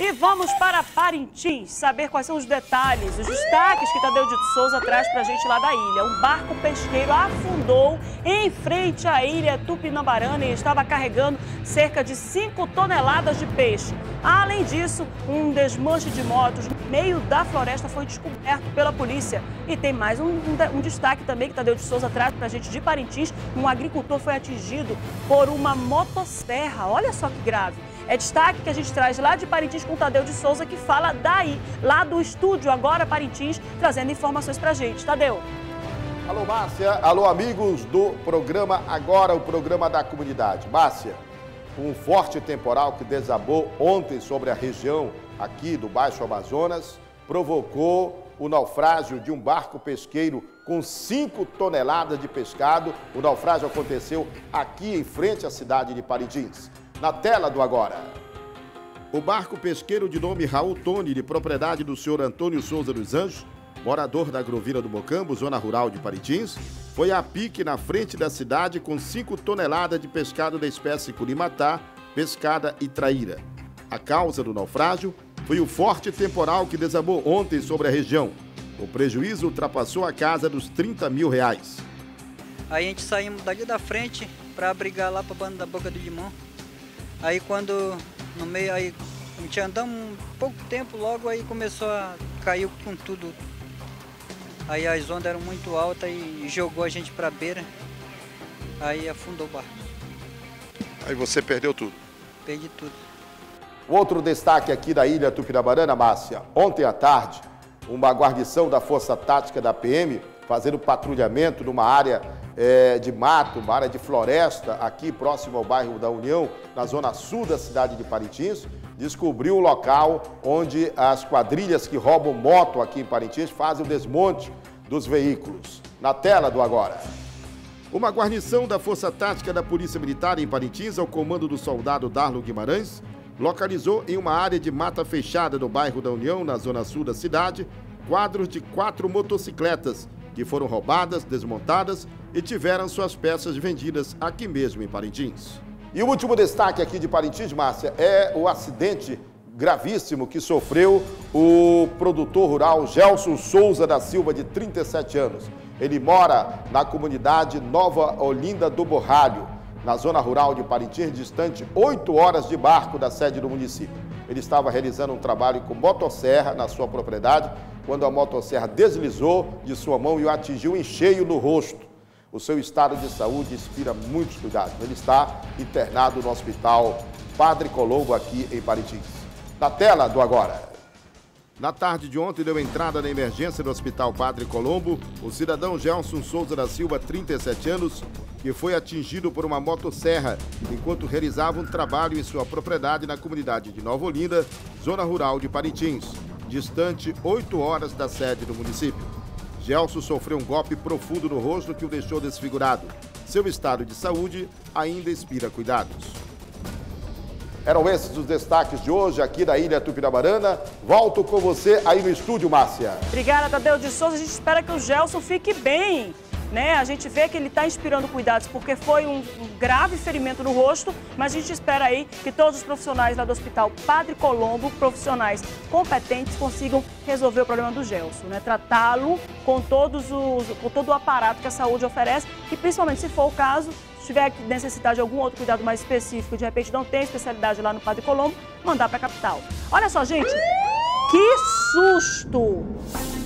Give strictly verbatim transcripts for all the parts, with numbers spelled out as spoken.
E vamos para Parintins, saber quais são os detalhes, os destaques que Tadeu de Souza traz para a gente lá da ilha. Um barco pesqueiro afundou em frente à ilha Tupinambarana e estava carregando cerca de cinco toneladas de peixe. Além disso, um desmanche de motos no meio da floresta foi descoberto pela polícia. E tem mais um, um, um destaque também que Tadeu de Souza traz para a gente de Parintins. Um agricultor foi atingido por uma motosserra, olha só que grave. É destaque que a gente traz lá de Parintins com Tadeu de Souza, que fala daí, lá do estúdio Agora Parintins, trazendo informações pra gente. Tadeu. Alô, Márcia. Alô, amigos do programa Agora, o programa da comunidade. Márcia, um forte temporal que desabou ontem sobre a região aqui do Baixo Amazonas provocou o naufrágio de um barco pesqueiro com cinco toneladas de pescado. O naufrágio aconteceu aqui em frente à cidade de Parintins. Na tela do Agora. O barco pesqueiro de nome Raul Tony, de propriedade do senhor Antônio Souza dos Anjos, morador da Grovira do Mocambo, zona rural de Parintins, foi a pique na frente da cidade com cinco toneladas de pescado da espécie curimatá, pescada e traíra. A causa do naufrágio foi o forte temporal que desabou ontem sobre a região. O prejuízo ultrapassou a casa dos trinta mil reais. Aí a gente saímos dali da frente para abrigar lá para o bando da Boca do Limão. Aí quando, no meio, aí a gente andamos um pouco tempo, logo aí começou a cair com tudo. Aí as ondas eram muito altas e jogou a gente pra beira, aí afundou o barco. Aí você perdeu tudo? Perdi tudo. Outro destaque aqui da ilha Tupinambarana, Márcia. Ontem à tarde, uma guarnição da Força Tática da P M, fazendo patrulhamento numa área é, de mato, uma área de floresta, aqui próximo ao bairro da União, na zona sul da cidade de Parintins, descobriu o local onde as quadrilhas que roubam moto aqui em Parintins fazem o desmonte dos veículos. Na tela do Agora. Uma guarnição da Força Tática da Polícia Militar em Parintins, ao comando do soldado Darlo Guimarães, localizou em uma área de mata fechada no bairro da União, na zona sul da cidade, quadros de quatro motocicletas, que foram roubadas, desmontadas e tiveram suas peças vendidas aqui mesmo em Parintins. E o último destaque aqui de Parintins, Márcia, é o acidente gravíssimo que sofreu o produtor rural Gelson Souza da Silva, de trinta e sete anos. Ele mora na comunidade Nova Olinda do Borralho, na zona rural de Parintins, distante oito horas de barco da sede do município. Ele estava realizando um trabalho com motosserra na sua propriedade, quando a motosserra deslizou de sua mão e o atingiu em cheio no rosto. O seu estado de saúde inspira muitos cuidados. Ele está internado no Hospital Padre Colombo, aqui em Parintins. Na tela do Agora. Na tarde de ontem, deu entrada na emergência do Hospital Padre Colombo o cidadão Gelson Souza da Silva, trinta e sete anos, que foi atingido por uma motosserra enquanto realizava um trabalho em sua propriedade na comunidade de Nova Olinda, zona rural de Parintins, distante oito horas da sede do município. Gelson sofreu um golpe profundo no rosto que o deixou desfigurado. Seu estado de saúde ainda inspira cuidados. Eram esses os destaques de hoje aqui da ilha Tupinambarana. Volto com você aí no estúdio, Márcia. Obrigada, Tadeu de Souza. A gente espera que o Gelson fique bem. Né? A gente vê que ele está inspirando cuidados porque foi um grave ferimento no rosto, mas a gente espera aí que todos os profissionais lá do Hospital Padre Colombo, profissionais competentes, consigam resolver o problema do Gelson, né? Tratá-lo com, todos os, com todo o aparato que a saúde oferece e principalmente, se for o caso, se tiver necessidade de algum outro cuidado mais específico, de repente não tem especialidade lá no Padre Colombo, mandar para a capital. Olha só, gente, que susto!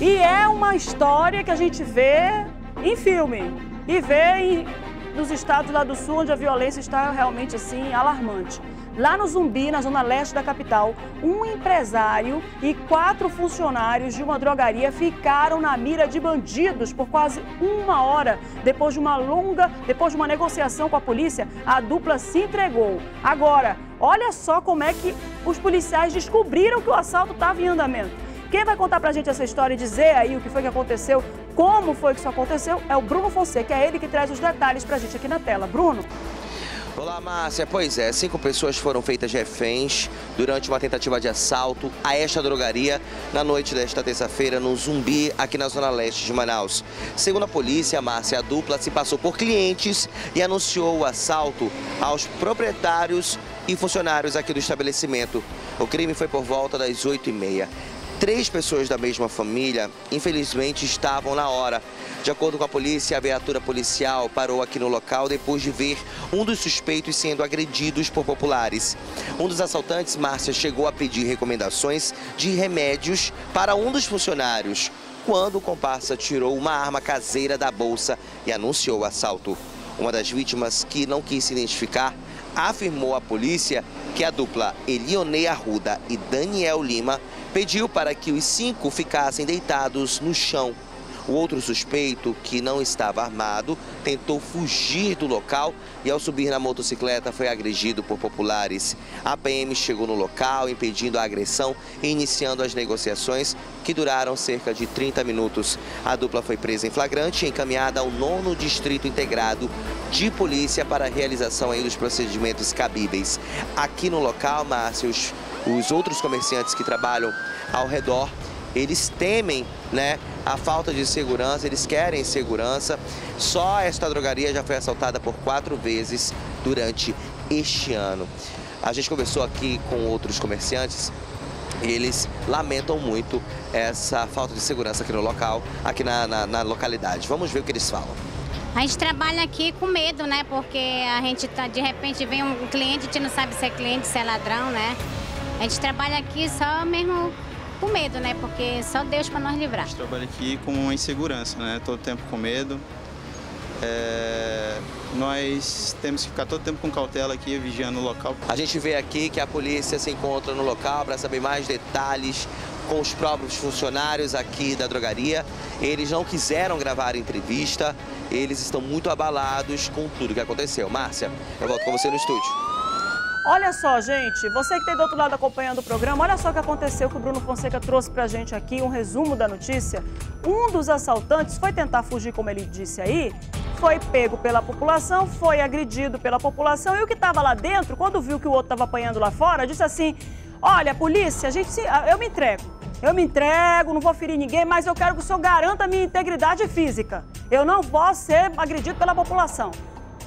E é uma história que a gente vê em filme, e vê nos estados lá do sul, onde a violência está realmente, assim, alarmante. Lá no Zumbi, na zona leste da capital, um empresário e quatro funcionários de uma drogaria ficaram na mira de bandidos por quase uma hora. Depois de uma longa, depois de uma negociação com a polícia, a dupla se entregou. Agora, olha só como é que os policiais descobriram que o assalto estava em andamento. Quem vai contar pra gente essa história e dizer aí o que foi que aconteceu, como foi que isso aconteceu, é o Bruno Fonseca, é ele que traz os detalhes pra gente aqui na tela. Bruno. Olá, Márcia. Pois é, cinco pessoas foram feitas reféns durante uma tentativa de assalto a esta drogaria na noite desta terça-feira no Zumbi, aqui na zona leste de Manaus. Segundo a polícia, Márcia, a dupla se passou por clientes e anunciou o assalto aos proprietários e funcionários aqui do estabelecimento. O crime foi por volta das oito e meia. Três pessoas da mesma família, infelizmente, estavam na hora. De acordo com a polícia, a viatura policial parou aqui no local depois de ver um dos suspeitos sendo agredidos por populares. Um dos assaltantes, Márcia, chegou a pedir recomendações de remédios para um dos funcionários, quando o comparsa tirou uma arma caseira da bolsa e anunciou o assalto. Uma das vítimas, que não quis se identificar, afirmou à polícia que a dupla Eliane Arruda e Daniel Lima pediu para que os cinco ficassem deitados no chão. O outro suspeito, que não estava armado, tentou fugir do local e, ao subir na motocicleta, foi agredido por populares. A P M chegou no local, impedindo a agressão e iniciando as negociações, que duraram cerca de trinta minutos. A dupla foi presa em flagrante e encaminhada ao nono Distrito Integrado de Polícia para a realização aí dos procedimentos cabíveis. Aqui no local, Márcio, os, os outros comerciantes que trabalham ao redor, eles temem, né, a falta de segurança, eles querem segurança. Só esta drogaria já foi assaltada por quatro vezes durante este ano. A gente conversou aqui com outros comerciantes e eles lamentam muito essa falta de segurança aqui no local, aqui na, na, na localidade. Vamos ver o que eles falam. A gente trabalha aqui com medo, né, porque a gente tá, de repente vem um cliente, a gente não sabe se é cliente, se é ladrão, né. A gente trabalha aqui só mesmo... com medo, né? Porque só Deus para nos livrar. A gente trabalha aqui com insegurança, né? Todo tempo com medo. É... Nós temos que ficar todo tempo com cautela aqui, vigiando o local. A gente vê aqui que a polícia se encontra no local para saber mais detalhes com os próprios funcionários aqui da drogaria. Eles não quiseram gravar a entrevista, eles estão muito abalados com tudo que aconteceu. Márcia, eu volto com você no estúdio. Olha só, gente, você que tem do outro lado acompanhando o programa, olha só o que aconteceu, que o Bruno Fonseca trouxe pra gente aqui, um resumo da notícia. Um dos assaltantes foi tentar fugir, como ele disse aí, foi pego pela população, foi agredido pela população, e o que tava lá dentro, quando viu que o outro tava apanhando lá fora, disse assim, olha, polícia, a gente se... eu me entrego, eu me entrego, não vou ferir ninguém, mas eu quero que o senhor garanta a minha integridade física. Eu não posso ser agredido pela população.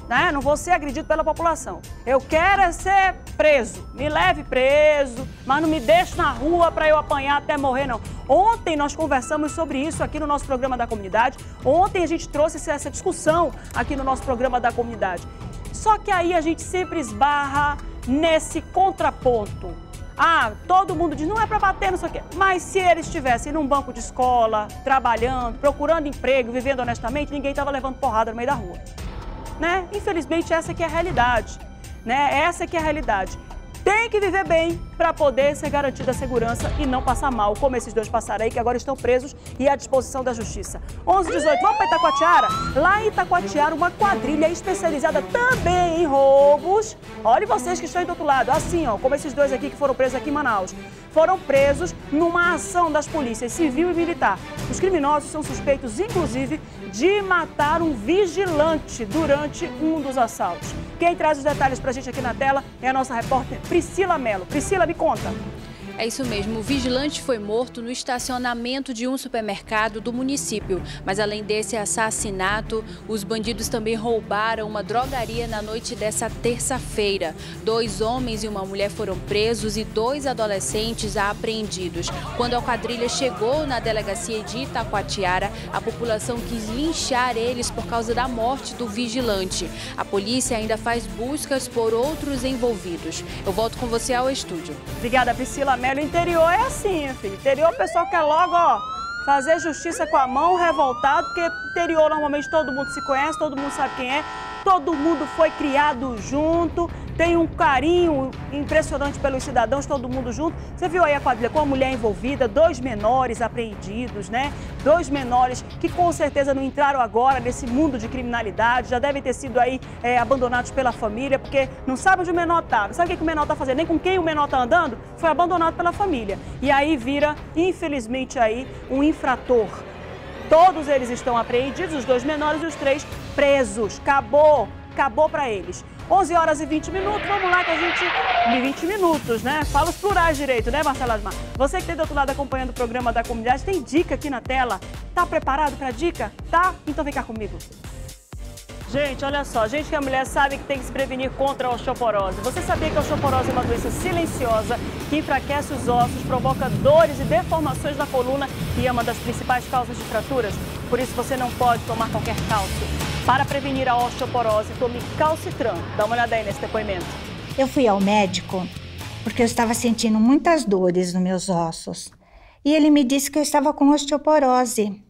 Né? Não vou ser agredido pela população. Eu quero é ser preso. Me leve preso, mas não me deixe na rua para eu apanhar até morrer, não. Ontem nós conversamos sobre isso aqui no nosso programa da comunidade. Ontem a gente trouxe essa discussão aqui no nosso programa da comunidade. Só que aí a gente sempre esbarra nesse contraponto. Ah, todo mundo diz, não é para bater, não sei o quê. Mas se eles estivessem num banco de escola, trabalhando, procurando emprego, vivendo honestamente, ninguém estava levando porrada no meio da rua. Né? Infelizmente, essa que é a realidade, né? Essa que é a realidade. Tem que viver bem para poder ser garantida a segurança e não passar mal, como esses dois passaram aí, que agora estão presos e à disposição da justiça. onze e dezoito, vamos para Itacoatiara? Lá em Itacoatiara, uma quadrilha especializada também em roubos. Olha vocês que estão aí do outro lado, assim, ó, como esses dois aqui que foram presos aqui em Manaus. Foram presos numa ação das polícias civil e militar. Os criminosos são suspeitos, inclusive, de matar um vigilante durante um dos assaltos. Quem traz os detalhes para a gente aqui na tela é a nossa repórter Priscila Melo. Priscila, me conta. É isso mesmo, o vigilante foi morto no estacionamento de um supermercado do município. Mas além desse assassinato, os bandidos também roubaram uma drogaria na noite dessa terça-feira. Dois homens e uma mulher foram presos e dois adolescentes apreendidos. Quando a quadrilha chegou na delegacia de Itacoatiara, a população quis linchar eles por causa da morte do vigilante. A polícia ainda faz buscas por outros envolvidos. Eu volto com você ao estúdio. Obrigada, Priscila Melo. O interior é assim, filho. Interior, o pessoal quer logo, ó, fazer justiça com a mão, revoltado, porque interior normalmente todo mundo se conhece, todo mundo sabe quem é, todo mundo foi criado junto, tem um carinho impressionante pelos cidadãos, todo mundo junto. Você viu aí a quadrilha com a mulher envolvida, dois menores apreendidos, né? Dois menores que com certeza não entraram agora nesse mundo de criminalidade, já devem ter sido aí é, abandonados pela família, porque não sabe onde o menor tá, não sabe o que o menor tá fazendo, nem com quem o menor tá andando, foi abandonado pela família. E aí vira, infelizmente, aí um infrator. Todos eles estão apreendidos, os dois menores e os três presos. Acabou, acabou pra eles. onze horas e vinte minutos, vamos lá que a gente... vinte minutos, né? Fala os plurais direito, né, Marcela Asmar? Você que tem do outro lado acompanhando o programa da comunidade, tem dica aqui na tela? Tá preparado pra dica? Tá? Então vem cá comigo. Gente, olha só, gente que a mulher sabe que tem que se prevenir contra a osteoporose. Você sabia que a osteoporose é uma doença silenciosa que enfraquece os ossos, provoca dores e deformações da coluna e é uma das principais causas de fraturas? Por isso você não pode tomar qualquer cálcio. Para prevenir a osteoporose, tome Calcitran. Dá uma olhada aí nesse depoimento. Eu fui ao médico porque eu estava sentindo muitas dores nos meus ossos. E ele me disse que eu estava com osteoporose.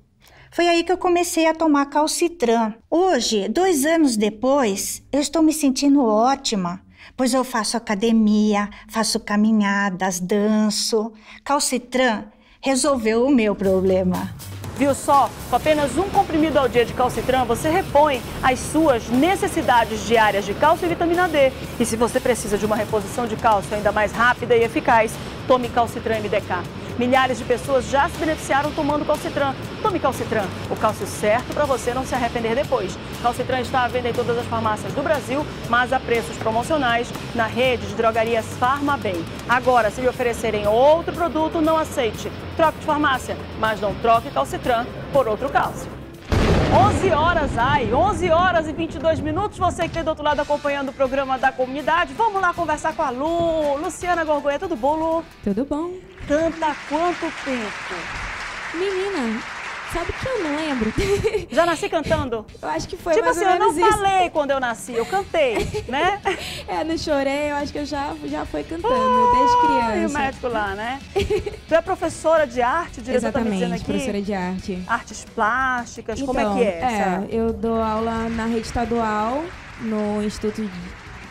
Foi aí que eu comecei a tomar Calcitran. Hoje, dois anos depois, eu estou me sentindo ótima, pois eu faço academia, faço caminhadas, danço. Calcitran resolveu o meu problema. Viu só? Com apenas um comprimido ao dia de Calcitran, você repõe as suas necessidades diárias de cálcio e vitamina D. E se você precisa de uma reposição de cálcio ainda mais rápida e eficaz, tome Calcitran M D K. Milhares de pessoas já se beneficiaram tomando Calcitran. Tome Calcitran, o cálcio certo para você não se arrepender depois. Calcitran está à venda em todas as farmácias do Brasil, mas a preços promocionais na rede de drogarias FarmaBem. Agora, se lhe oferecerem outro produto, não aceite. Troque de farmácia, mas não troque Calcitran por outro cálcio. onze horas, ai, onze horas e vinte e dois minutos, você que está do outro lado acompanhando o programa da comunidade. Vamos lá conversar com a Lu. Luciana Gorgonha, tudo bom, Lu? Tudo bom. Canta há quanto tempo? Menina, sabe que eu não lembro? Já nasci cantando? Eu acho que foi tipo mais assim, ou menos isso. Tipo assim, eu não falei quando eu nasci, eu cantei, né? É, não chorei, eu acho que eu já, já fui cantando, oh, desde criança. E o médico lá, né? Tu é professora de arte, diretora, tá me dizendo aqui? Exatamente, professora de arte. Artes plásticas, então, como é que é? É, eu dou aula na rede estadual, no Instituto de...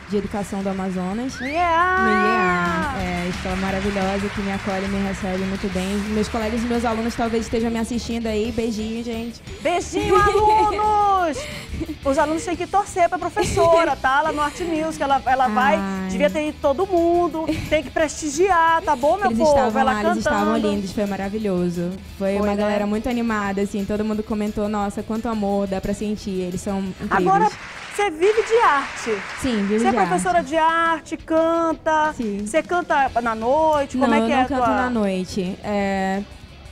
de Educação do Amazonas. Yeah! No I E A, é, escola maravilhosa que me acolhe, me recebe muito bem. Meus colegas e meus alunos talvez estejam me assistindo aí. Beijinho, gente. Beijinho, alunos! Os alunos têm que torcer pra professora, tá? Lá no Art News, que ela, ela vai, devia ter ido todo mundo, tem que prestigiar, tá bom, meu eles povo? Estavam ela lá, eles estavam lindos, foi maravilhoso. Foi, foi uma né? galera muito animada, assim, todo mundo comentou, nossa, quanto amor, dá pra sentir, eles são incríveis. Agora, você vive de arte. Sim, vive você de arte. Você é professora arte. de arte, canta. Sim. Você canta na noite? Como não, é que eu não é a canto tua... na noite. É,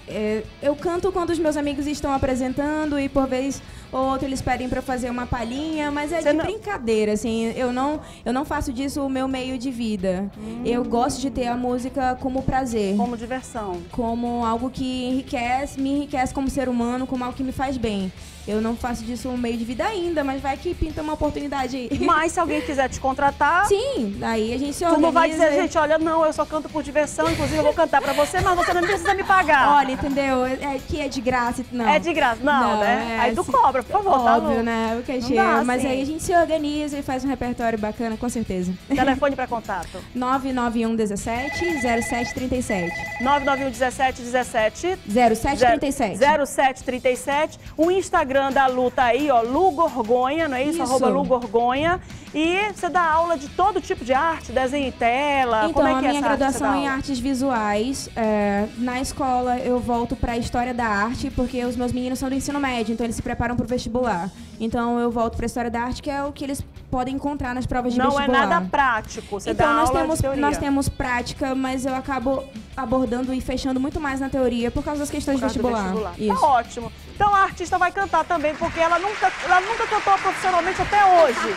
é, eu canto quando os meus amigos estão apresentando e por vez ou outra eles pedem para fazer uma palhinha, mas é você de não... brincadeira, assim. Eu não, eu não faço disso o meu meio de vida. Hum. Eu gosto de ter a música como prazer. Como diversão. Como algo que enriquece, me enriquece como ser humano, como algo que me faz bem. Eu não faço disso um meio de vida ainda, mas vai que pinta uma oportunidade aí. Mas se alguém quiser te contratar... Sim, aí a gente se organiza. Tu não vai dizer, gente, olha, não, eu só canto por diversão, inclusive eu vou cantar pra você, mas você não precisa me pagar. Olha, entendeu? É que é de graça, não. É de graça, não, não né? É, aí tu assim, cobra, por favor, óbvio, tá louco. Óbvio, né? O que é cheio. Mas assim, aí a gente se organiza e faz um repertório bacana, com certeza. Telefone pra contato. nove nove um um sete zero sete três sete. nove nove um um sete um sete... zero sete três sete. zero sete três sete. O Instagram da Lu tá aí, ó, Lu Gorgonha, não é isso? isso. Arroba Lu Gorgonha. E você dá aula de todo tipo de arte, desenho e tela, então, como é que é essa arte? Então, a minha graduação em artes visuais, é, na escola eu volto pra história da arte, porque os meus meninos são do ensino médio, então eles se preparam pro vestibular. Então eu volto pra história da arte, que é o que eles podem encontrar nas provas de não vestibular. Não é nada prático, você então, dá nós aula temos, de teoria. Nós temos prática, mas eu acabo abordando e fechando muito mais na teoria por causa das questões causa de vestibular. vestibular. Isso. Tá ótimo. Então a artista vai cantar também, porque ela nunca, ela nunca cantou profissionalmente até hoje,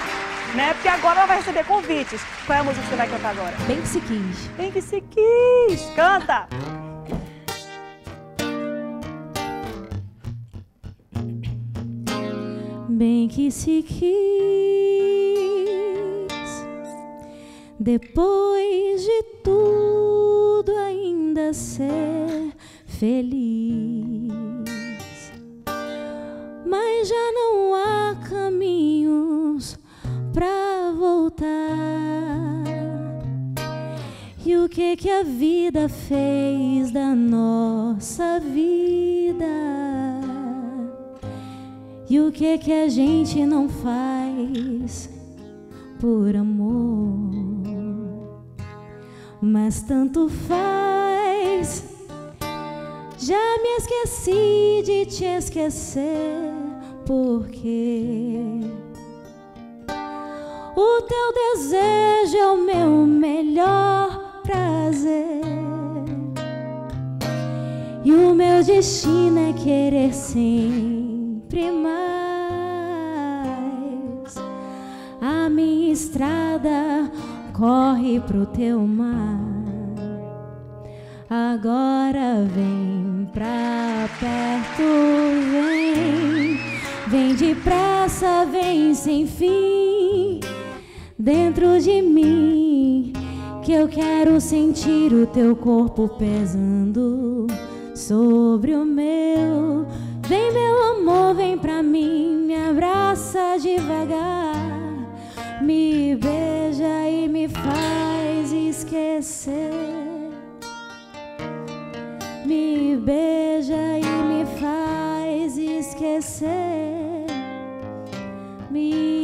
né? Porque agora ela vai receber convites. Qual é a música que você vai cantar agora? Bem que se quis. Bem que se quis. Canta! Bem que se quis, depois de tudo ainda ser feliz. Mas já não há caminhos pra voltar. E o que que a vida fez da nossa vida? E o que que a gente não faz por amor? Mas tanto faz, já me esqueci de te esquecer. Porque o teu desejo é o meu melhor prazer e o meu destino é querer sempre mais. estrada corre pro teu mar. Agora vem pra perto, vem, vem depressa, vem sem fim, dentro de mim, que eu quero sentir o teu corpo pesando sobre o meu. Vem, meu amor, vem pra mim, me abraça devagar, me beija e me faz esquecer. Me beija e me faz esquecer. Me